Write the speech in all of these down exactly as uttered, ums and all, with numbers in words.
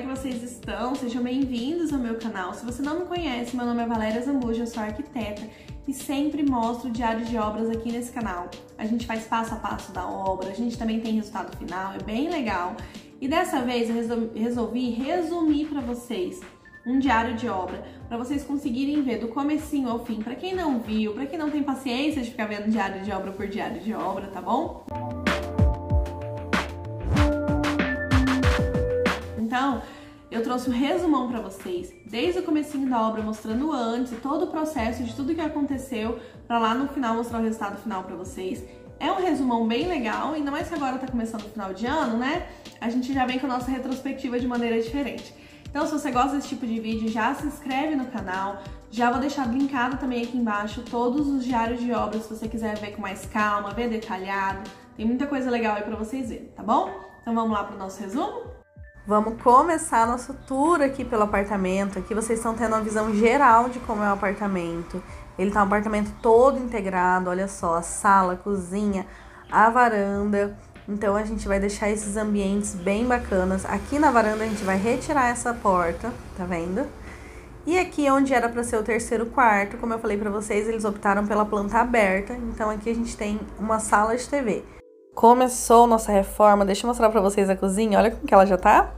como é que vocês estão? Sejam bem-vindos ao meu canal. Se você não me conhece, meu nome é Valéria Zambuja, eu sou arquiteta e sempre mostro o diário de obras aqui nesse canal. A gente faz passo a passo da obra, a gente também tem resultado final, é bem legal. E dessa vez eu resolvi resumir para vocês um diário de obra, para vocês conseguirem ver do comecinho ao fim, para quem não viu, para quem não tem paciência de ficar vendo diário de obra por diário de obra, tá bom? Então, eu trouxe um resumão para vocês, desde o comecinho da obra, mostrando antes e todo o processo de tudo que aconteceu, para lá no final mostrar o resultado final para vocês. É um resumão bem legal, ainda mais que agora tá começando o final de ano, né? A gente já vem com a nossa retrospectiva de maneira diferente. Então, se você gosta desse tipo de vídeo, já se inscreve no canal, já vou deixar linkado também aqui embaixo todos os diários de obra, se você quiser ver com mais calma, ver detalhado, tem muita coisa legal aí pra vocês verem, tá bom? Então vamos lá pro nosso resumo? Vamos começar nosso tour aqui pelo apartamento. Aqui vocês estão tendo uma visão geral de como é o apartamento. Ele tá um apartamento todo integrado, olha só, a sala, a cozinha, a varanda. Então a gente vai deixar esses ambientes bem bacanas. Aqui na varanda a gente vai retirar essa porta, tá vendo? E aqui onde era para ser o terceiro quarto, como eu falei para vocês, eles optaram pela planta aberta. Então aqui a gente tem uma sala de T V. Começou nossa reforma, deixa eu mostrar para vocês a cozinha, olha como que ela já tá.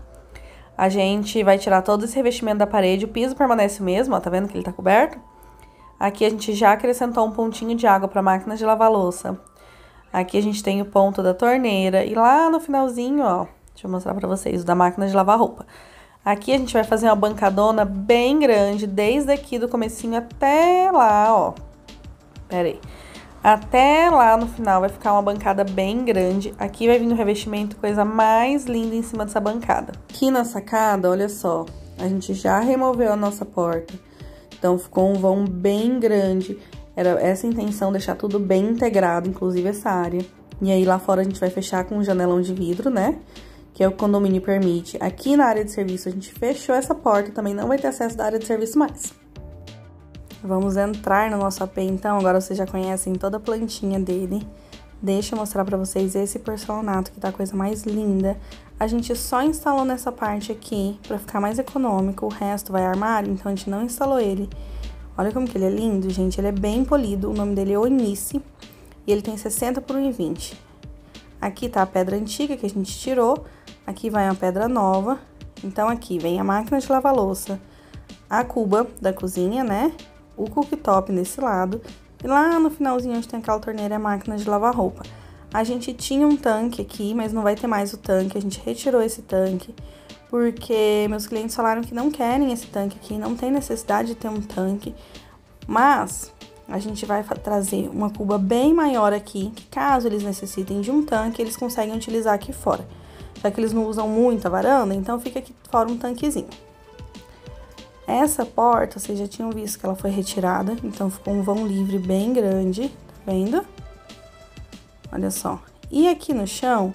A gente vai tirar todo esse revestimento da parede, o piso permanece o mesmo, ó, tá vendo que ele tá coberto? Aqui a gente já acrescentou um pontinho de água para a máquina de lavar louça. Aqui a gente tem o ponto da torneira e lá no finalzinho, ó, deixa eu mostrar pra vocês, o da máquina de lavar roupa. Aqui a gente vai fazer uma bancadona bem grande, desde aqui do comecinho até lá, ó. Pera aí. Até lá no final vai ficar uma bancada bem grande. Aqui vai vir o revestimento, coisa mais linda em cima dessa bancada. Aqui na sacada, olha só, a gente já removeu a nossa porta. Então ficou um vão bem grande. Era essa a intenção, deixar tudo bem integrado, inclusive essa área. E aí lá fora a gente vai fechar com um janelão de vidro, né? Que é o condomínio permite. Aqui na área de serviço a gente fechou essa porta, também não vai ter acesso da área de serviço mais. Vamos entrar no nosso A P então, agora vocês já conhecem toda a plantinha dele. Deixa eu mostrar pra vocês esse porcelanato, que tá a coisa mais linda. A gente só instalou nessa parte aqui, pra ficar mais econômico, o resto vai armário, então a gente não instalou ele. Olha como que ele é lindo, gente. Ele é bem polido. O nome dele é Onice. E ele tem sessenta por cento e vinte. Aqui tá a pedra antiga que a gente tirou. Aqui vai uma pedra nova. Então, aqui vem a máquina de lavar louça. A cuba da cozinha, né? O cooktop nesse lado. E lá no finalzinho, onde tem aquela torneira, é a máquina de lavar roupa. A gente tinha um tanque aqui, mas não vai ter mais o tanque. A gente retirou esse tanque. Porque meus clientes falaram que não querem esse tanque aqui, não tem necessidade de ter um tanque. Mas a gente vai trazer uma cuba bem maior aqui, que caso eles necessitem de um tanque, eles conseguem utilizar aqui fora. Já que eles não usam muito a varanda, então fica aqui fora um tanquezinho. Essa porta, vocês já tinham visto que ela foi retirada, então ficou um vão livre bem grande, tá vendo? Olha só. E aqui no chão...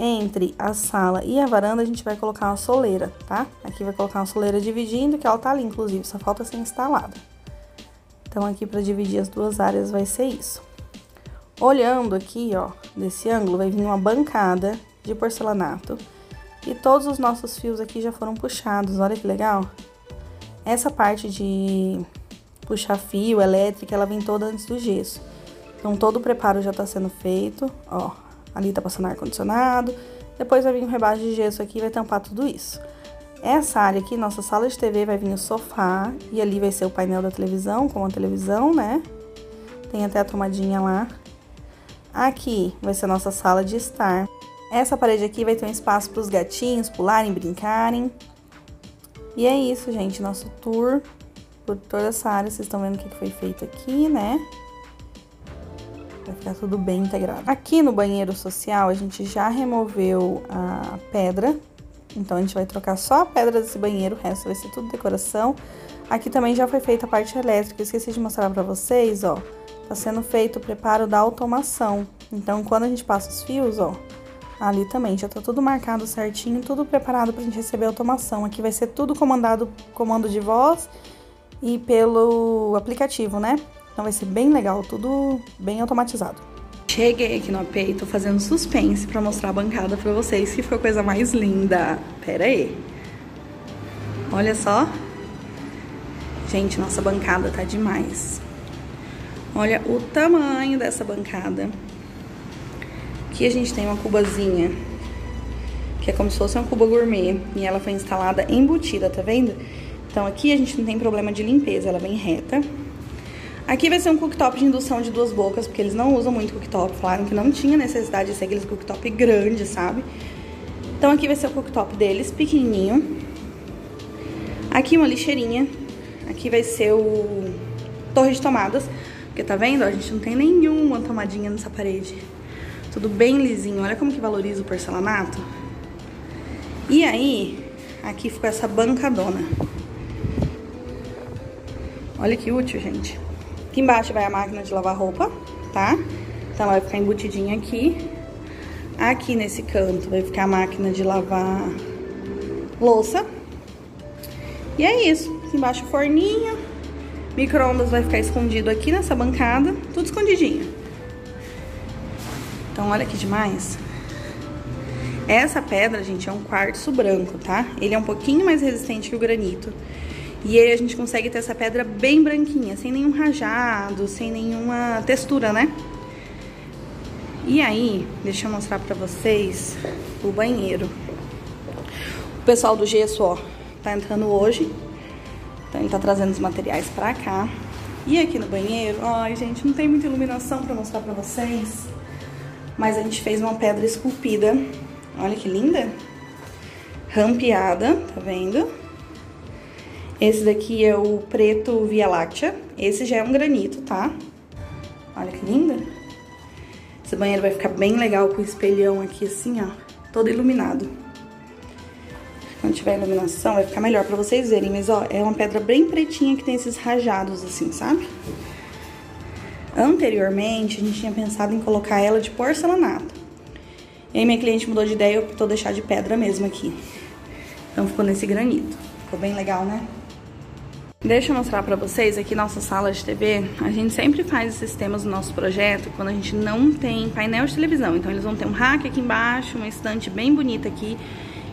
Entre a sala e a varanda, a gente vai colocar uma soleira, tá? Aqui vai colocar uma soleira dividindo, que ela tá ali, inclusive, só falta ser instalada. Então, aqui pra dividir as duas áreas vai ser isso. Olhando aqui, ó, desse ângulo, vai vir uma bancada de porcelanato. E todos os nossos fios aqui já foram puxados, olha que legal. Essa parte de puxar fio elétrica, ela vem toda antes do gesso. Então, todo o preparo já tá sendo feito, ó. Ali tá passando ar-condicionado, depois vai vir um rebaixo de gesso aqui e vai tampar tudo isso. Essa área aqui, nossa sala de T V, vai vir o sofá e ali vai ser o painel da televisão, com a televisão, né? Tem até a tomadinha lá. Aqui vai ser a nossa sala de estar. Essa parede aqui vai ter um espaço para os gatinhos pularem, brincarem. E é isso, gente, nosso tour por toda essa área. Vocês estão vendo o que foi feito aqui, né? Vai ficar tudo bem integrado. Aqui no banheiro social, a gente já removeu a pedra. Então, a gente vai trocar só a pedra desse banheiro, o resto vai ser tudo decoração. Aqui também já foi feita a parte elétrica. Eu esqueci de mostrar pra vocês, ó. Tá sendo feito o preparo da automação. Então, quando a gente passa os fios, ó, ali também já tá tudo marcado certinho, tudo preparado pra gente receber a automação. Aqui vai ser tudo comandado, comando de voz e pelo aplicativo, né? Então vai ser bem legal, tudo bem automatizado. Cheguei aqui no A P e tô fazendo suspense pra mostrar a bancada pra vocês, que ficou a coisa mais linda. Pera aí. Olha só. Gente, nossa bancada tá demais. Olha o tamanho dessa bancada. Aqui a gente tem uma cubazinha, que é como se fosse uma cuba gourmet. E ela foi instalada embutida, tá vendo? Então aqui a gente não tem problema de limpeza, ela vem reta. Aqui vai ser um cooktop de indução de duas bocas, porque eles não usam muito cooktop. Falaram que não tinha necessidade de ser aqueles cooktop grande, sabe? Então aqui vai ser o cooktop deles, pequenininho. Aqui uma lixeirinha. Aqui vai ser o torre de tomadas. Porque tá vendo? A gente não tem nenhuma tomadinha nessa parede. Tudo bem lisinho. Olha como que valoriza o porcelanato. E aí, aqui ficou essa bancadona. Olha que útil, gente. Aqui embaixo vai a máquina de lavar roupa, tá? Então ela vai ficar embutidinha aqui. Aqui nesse canto vai ficar a máquina de lavar louça. E é isso. Aqui embaixo o forninho. Micro-ondas vai ficar escondido aqui nessa bancada. Tudo escondidinho. Então olha que demais. Essa pedra, gente, é um quartzo branco, tá? Ele é um pouquinho mais resistente que o granito. E aí a gente consegue ter essa pedra bem branquinha, sem nenhum rajado, sem nenhuma textura, né? E aí, deixa eu mostrar pra vocês o banheiro. O pessoal do gesso, ó, tá entrando hoje. Então ele tá trazendo os materiais pra cá. E aqui no banheiro, ai, gente, não tem muita iluminação pra mostrar pra vocês. Mas a gente fez uma pedra esculpida. Olha que linda. Rampeada, tá vendo? Esse daqui é o preto Via Láctea. Esse já é um granito, tá? Olha que linda. Esse banheiro vai ficar bem legal com o espelhão aqui assim, ó. Todo iluminado. Quando tiver iluminação vai ficar melhor pra vocês verem. Mas, ó, é uma pedra bem pretinha que tem esses rajados assim, sabe? Anteriormente, a gente tinha pensado em colocar ela de porcelanato. E aí minha cliente mudou de ideia e optou deixar de pedra mesmo aqui. Então ficou nesse granito. Ficou bem legal, né? Deixa eu mostrar pra vocês aqui nossa sala de T V. A gente sempre faz esses temas no nosso projeto quando a gente não tem painel de televisão. Então eles vão ter um rack aqui embaixo, uma estante bem bonita aqui.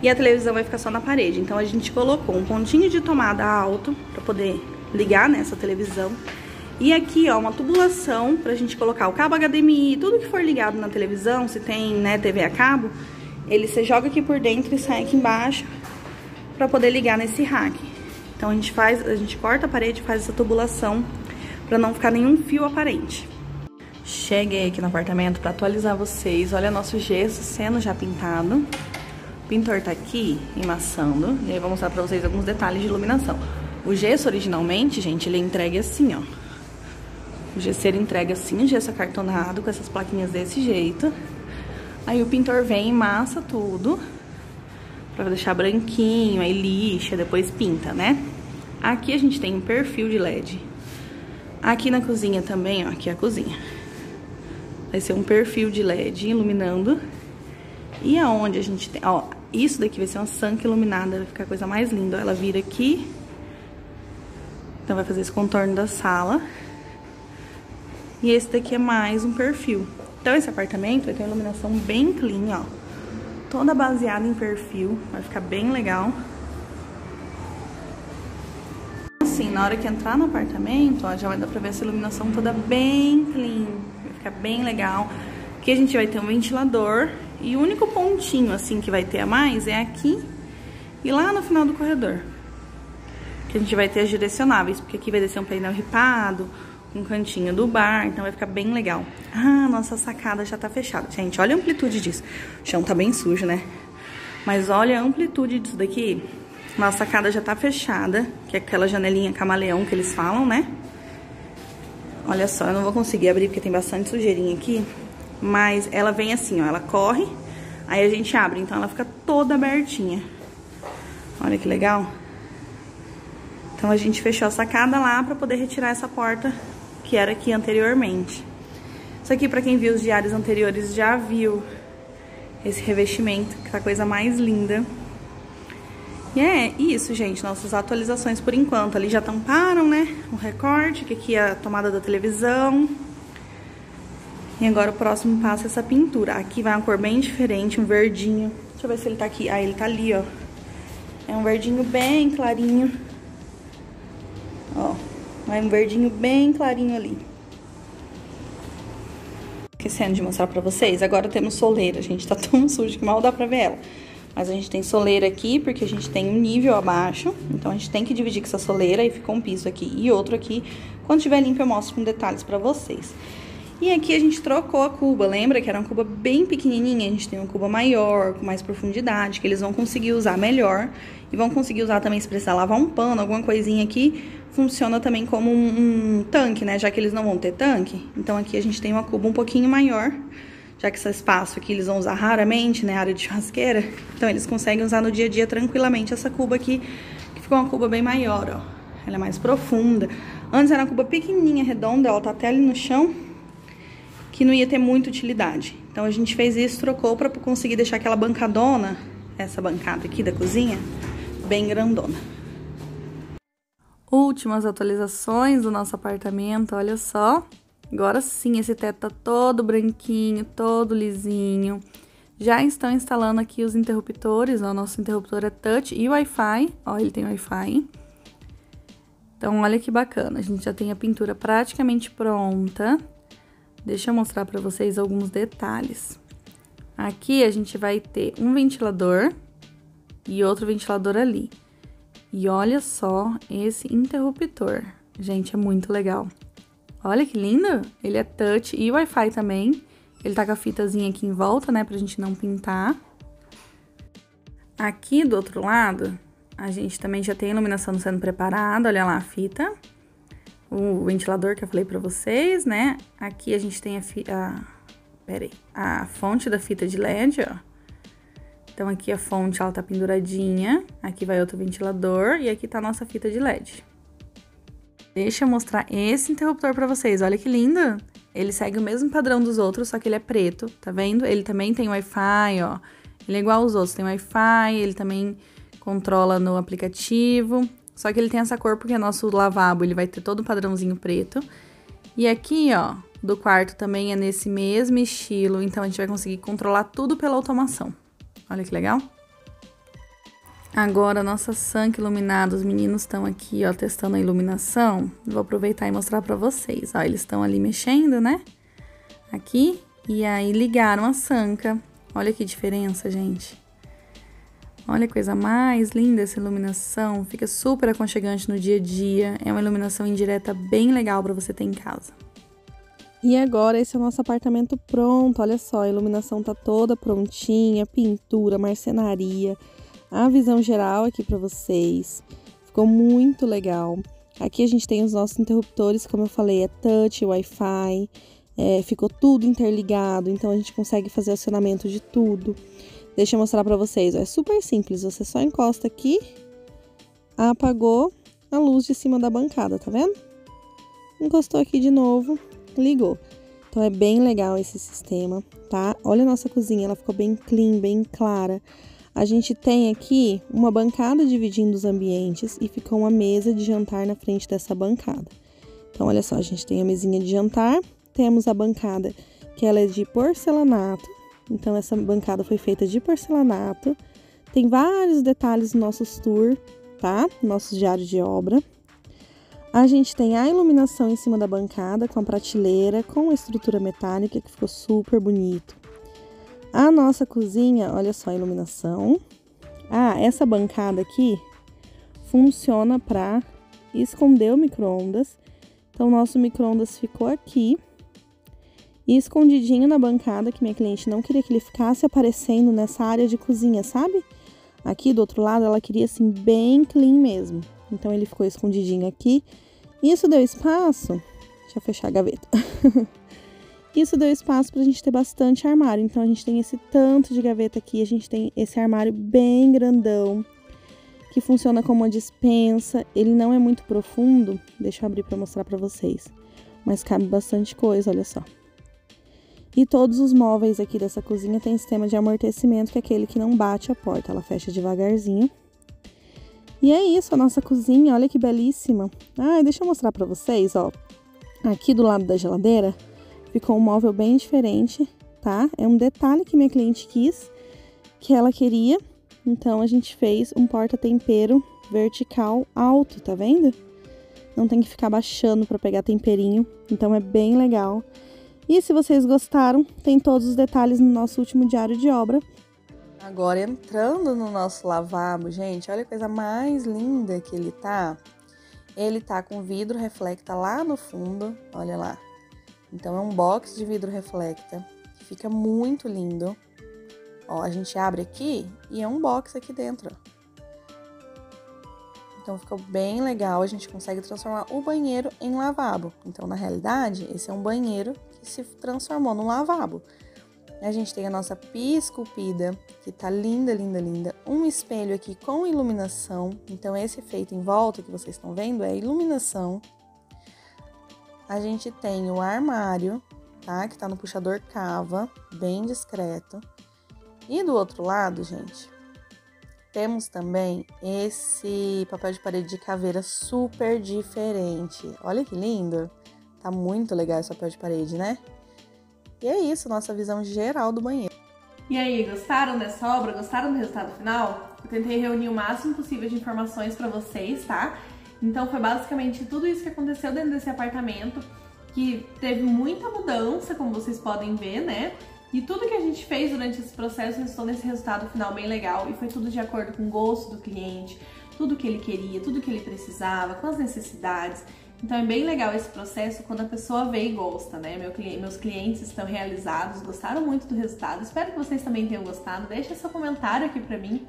E a televisão vai ficar só na parede. Então a gente colocou um pontinho de tomada alto pra poder ligar nessa televisão. E aqui, ó, uma tubulação pra gente colocar o cabo H D M I. Tudo que for ligado na televisão, se tem, né, T V a cabo, ele se joga aqui por dentro e sai aqui embaixo pra poder ligar nesse rack. Então a gente faz, a gente corta a parede e faz essa tubulação pra não ficar nenhum fio aparente. Cheguei aqui no apartamento pra atualizar vocês. Olha nosso gesso sendo já pintado. O pintor tá aqui emassando. E aí eu vou mostrar pra vocês alguns detalhes de iluminação. O gesso originalmente, gente, ele é entregue assim, ó. O gesseiro entrega assim, o gesso acartonado com essas plaquinhas desse jeito. Aí o pintor vem e massa tudo. Pra deixar branquinho, aí lixa, depois pinta, né? Aqui a gente tem um perfil de L E D. Aqui na cozinha também, ó, aqui é a cozinha. Vai ser um perfil de L E D iluminando. E aonde a gente tem... Ó, isso daqui vai ser uma sanca iluminada, vai ficar a coisa mais linda. Ela vira aqui. Então vai fazer esse contorno da sala. E esse daqui é mais um perfil. Então esse apartamento vai ter uma iluminação bem clean, ó. Toda baseada em perfil, vai ficar bem legal. Assim, na hora que entrar no apartamento, ó, já vai dar pra ver essa iluminação toda bem clean. Vai ficar bem legal. Aqui a gente vai ter um ventilador. E o único pontinho, assim, que vai ter a mais é aqui e lá no final do corredor. Que a gente vai ter as direcionáveis, porque aqui vai descer um painel ripado, um cantinho do bar, então vai ficar bem legal. Ah, nossa sacada já tá fechada. Gente, olha a amplitude disso. O chão tá bem sujo, né? Mas olha a amplitude disso daqui. Nossa sacada já tá fechada, que é aquela janelinha camaleão que eles falam, né? Olha só, eu não vou conseguir abrir porque tem bastante sujeirinha aqui. Mas ela vem assim, ó, ela corre, aí a gente abre. Então ela fica toda abertinha. Olha que legal. Então a gente fechou a sacada lá pra poder retirar essa porta que era aqui anteriormente. Isso aqui, pra quem viu os diários anteriores, já viu esse revestimento, que tá a coisa mais linda. E é isso, gente, nossas atualizações por enquanto. Ali já tamparam, né, o recorte, que aqui é a tomada da televisão. E agora o próximo passo é essa pintura. Aqui vai uma cor bem diferente, um verdinho. Deixa eu ver se ele tá aqui. Ah, ele tá ali, ó. É um verdinho bem clarinho. Ó, vai um verdinho bem clarinho ali. Esquecendo de mostrar pra vocês, agora temos soleira, gente. Tá tão sujo que mal dá pra ver ela. Mas a gente tem soleira aqui, porque a gente tem um nível abaixo. Então, a gente tem que dividir com essa soleira e ficou um piso aqui e outro aqui. Quando tiver limpo, eu mostro com detalhes pra vocês. E aqui a gente trocou a cuba, lembra que era uma cuba bem pequenininha? A gente tem uma cuba maior, com mais profundidade, que eles vão conseguir usar melhor. E vão conseguir usar também se precisar lavar um pano, alguma coisinha aqui. Funciona também como um, um tanque, né? Já que eles não vão ter tanque. Então, aqui a gente tem uma cuba um pouquinho maior. Já que esse espaço aqui eles vão usar raramente, né? Área de churrasqueira. Então, eles conseguem usar no dia a dia tranquilamente essa cuba aqui, que ficou uma cuba bem maior, ó. Ela é mais profunda. Antes era uma cuba pequenininha, redonda, ela tá até ali no chão, que não ia ter muita utilidade. Então, a gente fez isso, trocou pra conseguir deixar aquela bancadona, essa bancada aqui da cozinha, bem grandona. Últimas atualizações do nosso apartamento, olha só. Agora sim, esse teto tá todo branquinho, todo lisinho. Já estão instalando aqui os interruptores, ó, nosso interruptor é touch e Wi-Fi. Ó, ele tem Wi-Fi. Então, olha que bacana, a gente já tem a pintura praticamente pronta. Deixa eu mostrar para vocês alguns detalhes. Aqui a gente vai ter um ventilador e outro ventilador ali. E olha só esse interruptor. Gente, é muito legal. Olha que lindo! Ele é touch e Wi-Fi também. Ele tá com a fitazinha aqui em volta, né, pra gente não pintar. Aqui do outro lado, a gente também já tem a iluminação sendo preparada. Olha lá a fita. O ventilador que eu falei pra vocês, né? Aqui a gente tem a, fi a, pera aí, a fonte da fita de L E D, ó. Então, aqui a fonte, ela tá penduradinha. Aqui vai outro ventilador e aqui tá a nossa fita de L E D. Deixa eu mostrar esse interruptor pra vocês, olha que lindo! Ele segue o mesmo padrão dos outros, só que ele é preto, tá vendo? Ele também tem Wi-Fi, ó. Ele é igual aos outros, tem Wi-Fi, ele também controla no aplicativo... Só que ele tem essa cor porque é nosso lavabo, ele vai ter todo o padrãozinho preto. E aqui, ó, do quarto também é nesse mesmo estilo, então a gente vai conseguir controlar tudo pela automação. Olha que legal! Agora, a nossa sanca iluminada, os meninos estão aqui, ó, testando a iluminação. Vou aproveitar e mostrar pra vocês, ó, eles estão ali mexendo, né? Aqui, e aí ligaram a sanca. Olha que diferença, gente! Olha a coisa mais linda essa iluminação, fica super aconchegante no dia a dia, é uma iluminação indireta bem legal para você ter em casa. E agora esse é o nosso apartamento pronto, olha só, a iluminação tá toda prontinha, pintura, marcenaria, a visão geral aqui para vocês, ficou muito legal. Aqui a gente tem os nossos interruptores, como eu falei, é touch, Wi-Fi, é, ficou tudo interligado, então a gente consegue fazer acionamento de tudo. Deixa eu mostrar pra vocês, ó, é super simples, você só encosta aqui, apagou a luz de cima da bancada, tá vendo? Encostou aqui de novo, ligou. Então é bem legal esse sistema, tá? Olha a nossa cozinha, ela ficou bem clean, bem clara. A gente tem aqui uma bancada dividindo os ambientes e ficou uma mesa de jantar na frente dessa bancada. Então olha só, a gente tem a mesinha de jantar, temos a bancada que ela é de porcelanato. Então, essa bancada foi feita de porcelanato. Tem vários detalhes nos nossos tours, tá? Nosso diário de obra. A gente tem a iluminação em cima da bancada, com a prateleira, com a estrutura metálica, que ficou super bonito. A nossa cozinha, olha só a iluminação. Ah, essa bancada aqui funciona para esconder o micro-ondas. Então, nosso micro-ondas ficou aqui. E escondidinho na bancada, que minha cliente não queria que ele ficasse aparecendo nessa área de cozinha, sabe? Aqui do outro lado ela queria assim bem clean mesmo. Então ele ficou escondidinho aqui. Isso deu espaço... Deixa eu fechar a gaveta. Isso deu espaço pra gente ter bastante armário. Então a gente tem esse tanto de gaveta aqui. A gente tem esse armário bem grandão, que funciona como uma despensa. Ele não é muito profundo. Deixa eu abrir pra mostrar pra vocês. Mas cabe bastante coisa, olha só. E todos os móveis aqui dessa cozinha tem sistema de amortecimento, que é aquele que não bate a porta, ela fecha devagarzinho. E é isso, a nossa cozinha, olha que belíssima. Ah, deixa eu mostrar pra vocês, ó. Aqui do lado da geladeira ficou um móvel bem diferente, tá? É um detalhe que minha cliente quis, que ela queria. Então a gente fez um porta-tempero vertical alto, tá vendo? Não tem que ficar baixando para pegar temperinho, então é bem legal. E se vocês gostaram, tem todos os detalhes no nosso último diário de obra. Agora entrando no nosso lavabo, gente, olha a coisa mais linda que ele tá. Ele tá com vidro reflecta lá no fundo, olha lá. Então é um box de vidro reflecta, que fica muito lindo. Ó, a gente abre aqui e é um box aqui dentro. Então ficou bem legal, a gente consegue transformar o banheiro em lavabo. Então, na realidade, esse é um banheiro que se transformou num lavabo. A gente tem a nossa pia esculpida, que tá linda, linda, linda. Um espelho aqui com iluminação. Então, esse efeito em volta que vocês estão vendo é iluminação. A gente tem o armário, tá? Que tá no puxador cava, bem discreto. E do outro lado, gente, temos também esse papel de parede de caveira super diferente. Olha que lindo! Tá muito legal esse papel de parede, né? E é isso, nossa visão geral do banheiro. E aí, gostaram dessa obra? Gostaram do resultado final? Eu tentei reunir o máximo possível de informações para vocês, tá? Então foi basicamente tudo isso que aconteceu dentro desse apartamento, que teve muita mudança, como vocês podem ver, né? E tudo que a gente fez durante esse processo resultou nesse resultado final bem legal, e foi tudo de acordo com o gosto do cliente, tudo que ele queria, tudo que ele precisava, com as necessidades. Então é bem legal esse processo quando a pessoa vê e gosta, né? Meu cliente, meus clientes estão realizados, gostaram muito do resultado. Espero que vocês também tenham gostado. Deixa seu comentário aqui pra mim.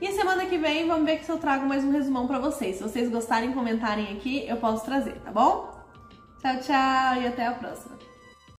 E semana que vem vamos ver se eu trago mais um resumão pra vocês. Se vocês gostarem e comentarem aqui, eu posso trazer, tá bom? Tchau, tchau e até a próxima!